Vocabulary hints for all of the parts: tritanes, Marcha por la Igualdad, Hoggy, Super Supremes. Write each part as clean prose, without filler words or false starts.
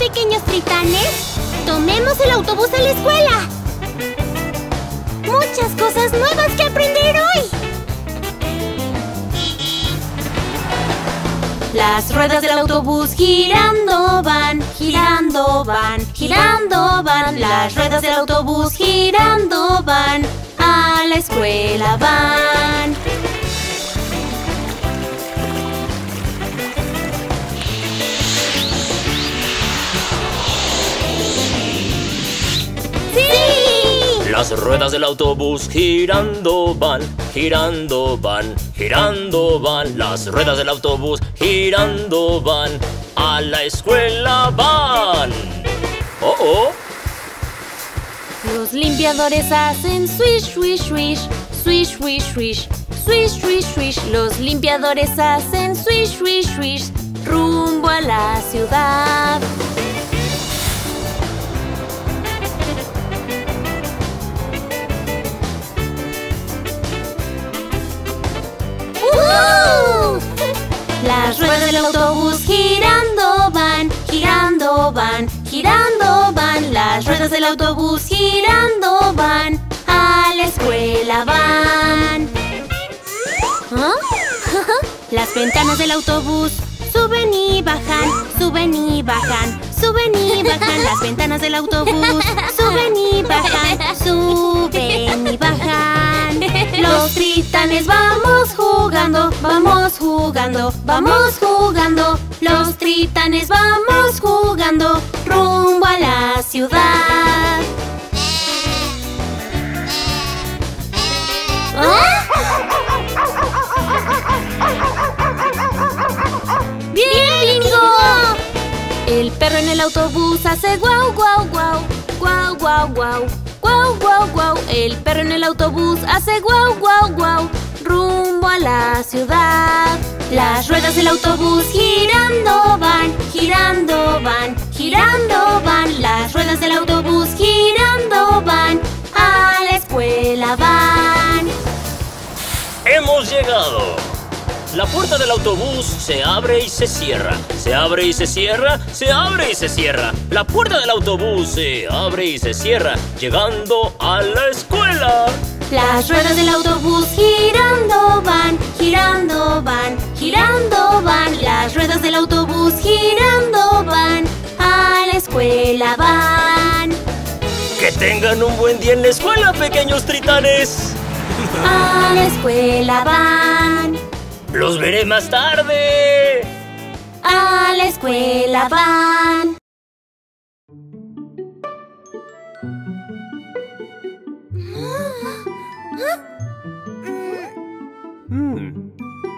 pequeños tritanes, tomemos el autobús a la escuela. Muchas cosas nuevas que aprender hoy. Las ruedas del autobús girando van, girando van, girando van. Las ruedas del autobús girando van, a la escuela van. Las ruedas del autobús girando van, girando van, girando van. Las ruedas del autobús girando van, a la escuela van. ¡Oh, oh! Los limpiadores hacen swish, swish, swish, swish, swish, swish, swish, swish, swish. Los limpiadores hacen swish, swish, swish, rumbo a la ciudad. Las ruedas del autobús girando van, girando van, girando van. Las ruedas del autobús girando van, a la escuela van. ¿Ah? Las ventanas del autobús suben y bajan, suben y bajan, suben y bajan. Las ventanas del autobús suben y bajan, suben y bajan. Los tritanes vamos jugando, vamos jugando, vamos jugando. Los tritanes vamos jugando, rumbo a la ciudad. ¿Ah? ¡Bien, bingo! El perro en el autobús hace guau, guau, guau, guau, guau, guau, guau, guau, guau. El perro en el autobús hace guau, guau, guau, rumbo a la ciudad. Las ruedas del autobús girando van, girando van, girando van. Las ruedas del autobús girando van, a la escuela van. ¡Hemos llegado! La puerta del autobús se abre y se cierra, se abre y se cierra, se abre y se cierra. La puerta del autobús se abre y se cierra, llegando a la escuela. Las ruedas del autobús girando van, girando van, girando van. Las ruedas del autobús girando van, a la escuela van. ¡Que tengan un buen día en la escuela, pequeños tritanes! A la escuela van. ¡Los veré más tarde! ¡A la escuela van!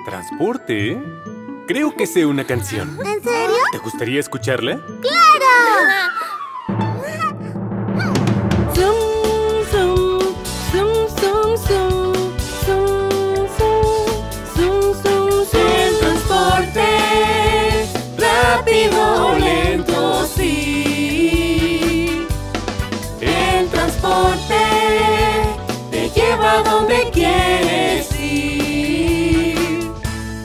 ¿Transporte? Creo que sé una canción. ¿En serio? ¿Te gustaría escucharla? ¡Claro! ¡Zum, zum, zum, zum, zum! Rápido, lento, sí. El transporte te lleva a donde quieres ir.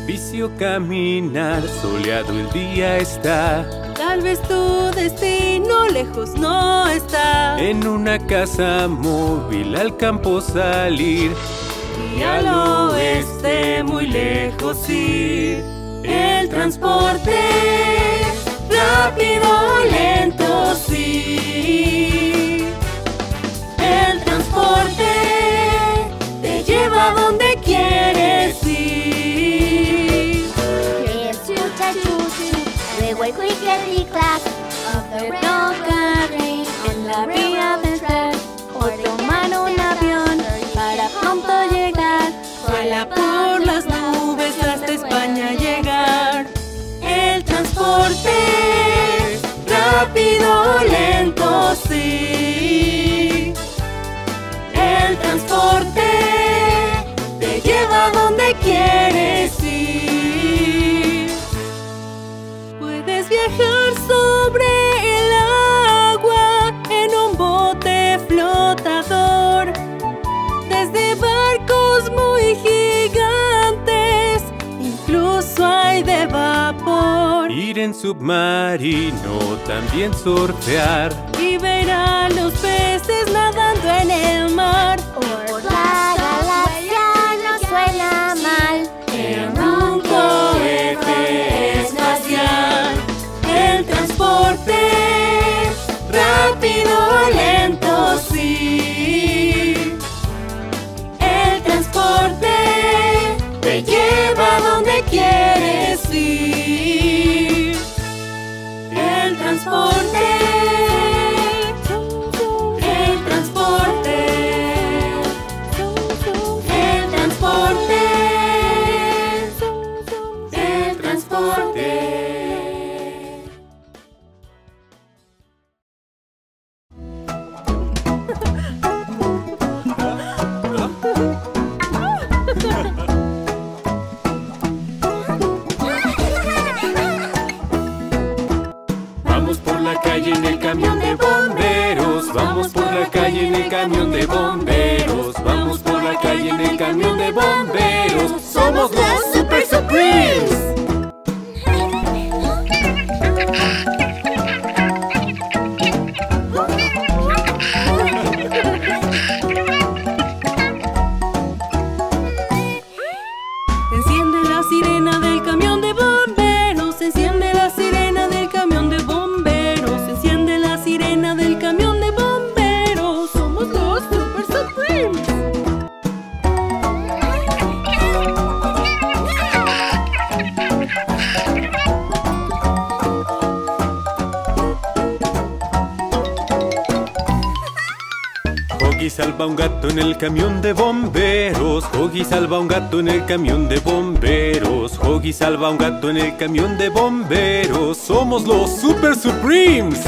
Vicio caminar, soleado el día está. Tal vez tu destino lejos no está. En una casa móvil al campo salir y al oeste muy lejos ir. El transporte, rápido, lento, sí. El transporte te lleva a donde quieres ir. En la vía del tren, o tomar un avión para pronto llegar. Vuela por las nubes hasta España llegar. El transporte, rápido, lento, sí. El transporte te lleva a donde quieres ir. Puedes viajar sobre el agua en un bote flotador, desde barcos muy gigantes, incluso hay de vapor. amor. Ir en submarino, también surfear. Y ver a los peces nadando en el mar. Por la galaxia no suena mal. En un cohete espacial. El transporte rápido, lento, sí. El transporte te lleva donde quieres ir. El transporte. El transporte. El transporte. El transporte. En el camión de bomberos, vamos por la calle en el camión de bomberos, vamos por la calle en el camión de bomberos, somos los Super Supremes. Salva un gato en el camión de bomberos. Hoggy salva un gato en el camión de bomberos. Hoggy salva un gato en el camión de bomberos. Somos los Super Supremes.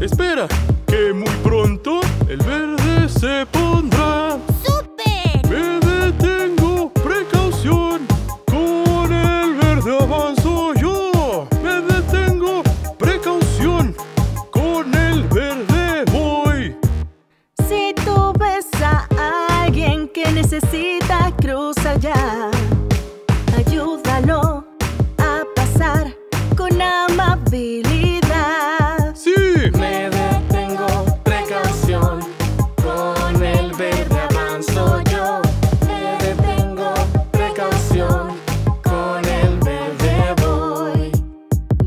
Espera, que muy pronto el verde se pondrá. ¡Súper! necesita, cruza ya. Ayúdalo a pasar con amabilidad. ¡Sí! Me detengo, precaución, con el verde avanzo yo. Me detengo, precaución, con el verde voy.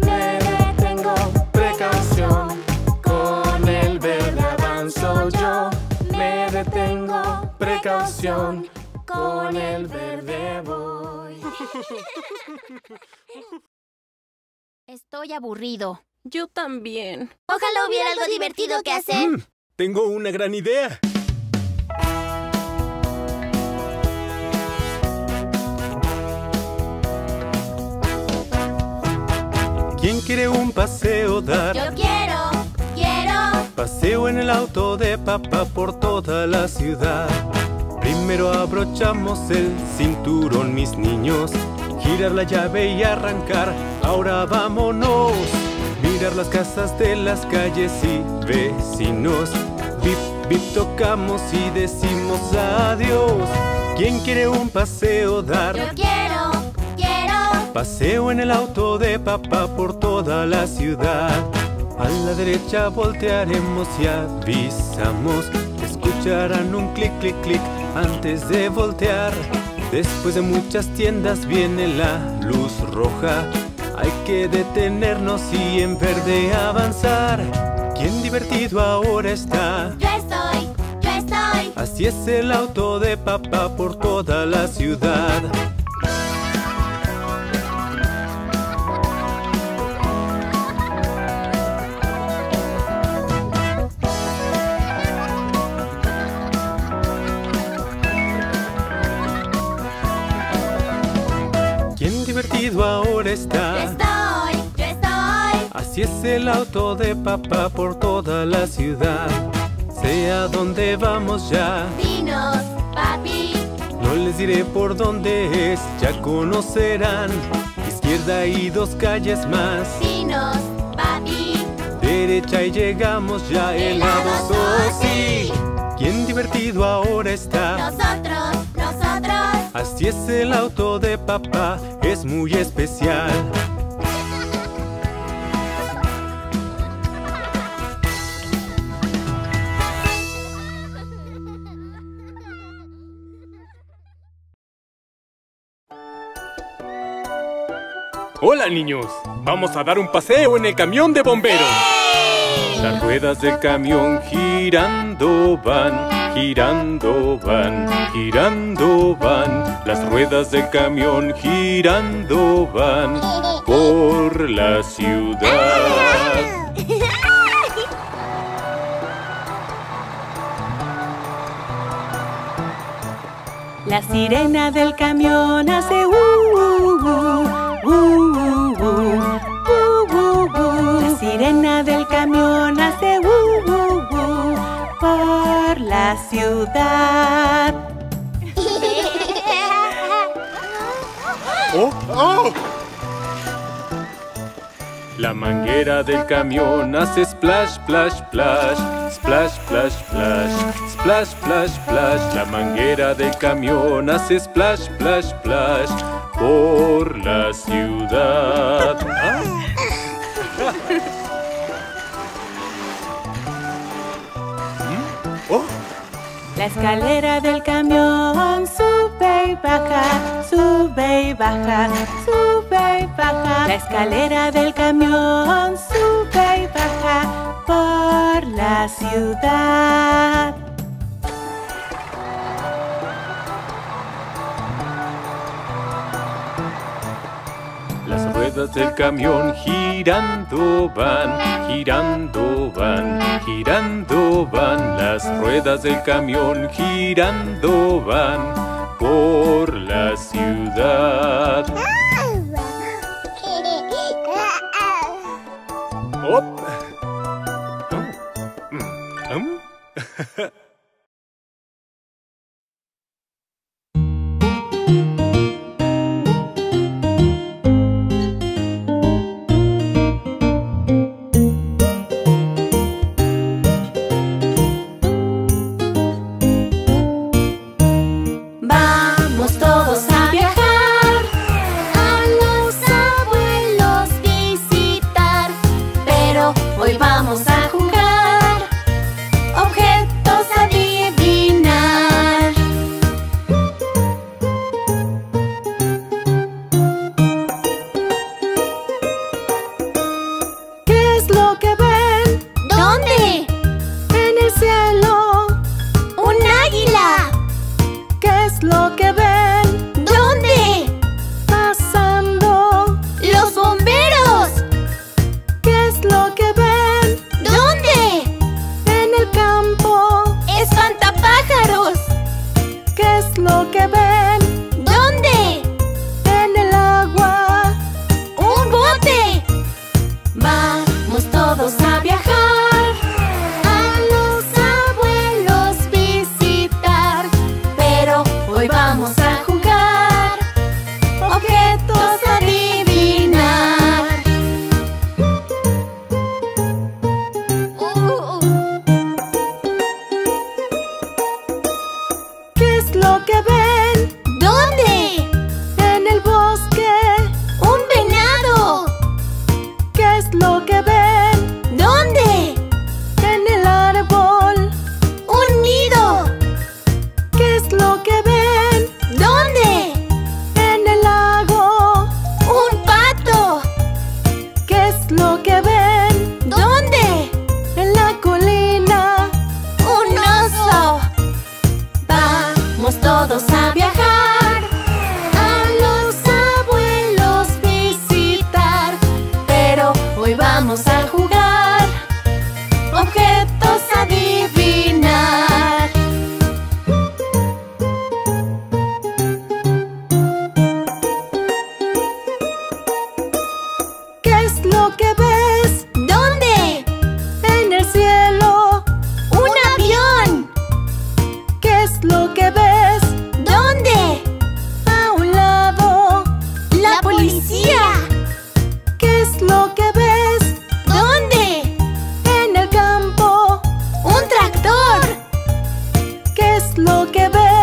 Me detengo, precaución, con el verde avanzo yo. Me detengo, precaución, con el verde voy. Estoy aburrido. Yo también. Ojalá hubiera algo divertido que hacer. Tengo una gran idea. ¿Quién quiere un paseo dar? Yo quiero, quiero. Paseo en el auto de papá por toda la ciudad. Primero abrochamos el cinturón, mis niños. Girar la llave y arrancar, ahora vámonos. Mirar las casas de las calles y vecinos. Bip, bip, tocamos y decimos adiós. ¿Quién quiere un paseo dar? Yo quiero, quiero. Paseo en el auto de papá por toda la ciudad. A la derecha voltearemos y avisamos. Escucharán un clic, clic, clic antes de voltear. Después de muchas tiendas viene la luz roja. Hay que detenernos y en verde avanzar. ¿Quién divertido ahora está? Yo estoy, yo estoy. Así es el auto de papá por toda la ciudad. Ahora está. Yo estoy, yo estoy. Así es el auto de papá por toda la ciudad. Sé a dónde vamos ya. Dinos, papi. No les diré por dónde es, ya conocerán. Izquierda y dos calles más. Dinos, papi. Derecha y llegamos ya. Helados, oh sí. ¿Quién divertido ahora está? Nosotros, nosotros. Así es el auto de papá, es muy especial. Hola niños, vamos a dar un paseo en el camión de bomberos. ¡Yay! Las ruedas del camión girando van. Girando van, girando van. Las ruedas del camión girando van por la ciudad. La sirena del camión hace La sirena del camión hace por la ciudad. Oh, oh. La manguera del camión hace splash, splash, splash. Splash, splash, splash. Splash, splash, splash. La manguera del camión hace splash, splash, splash por la ciudad. La escalera del camión sube y baja, sube y baja, sube y baja. La escalera del camión sube y baja por la ciudad. Las ruedas del camión girando van, girando van, girando van. Las ruedas del camión girando van por la ciudad. lo que ven. ¿Dónde? En el bosque. ¡Un venado! ¿Qué es lo que ven? ¿Dónde? En el árbol. ¡Un nido! ¿Qué es lo que ven? ¿Dónde? En el lago. ¡Un pato! ¿Qué es lo que ven? ¿Dónde? En la colina. ¡Un oso! Vamos todos a viajar. Vamos a jugar, objetos a adivinar. ¿Qué es lo que ves? ¿Dónde? En el cielo. ¡Un avión! ¿Qué es lo que ves? ¿Dónde? A un lado. ¡La policía! ¿Qué es lo que ves? Lo que ves.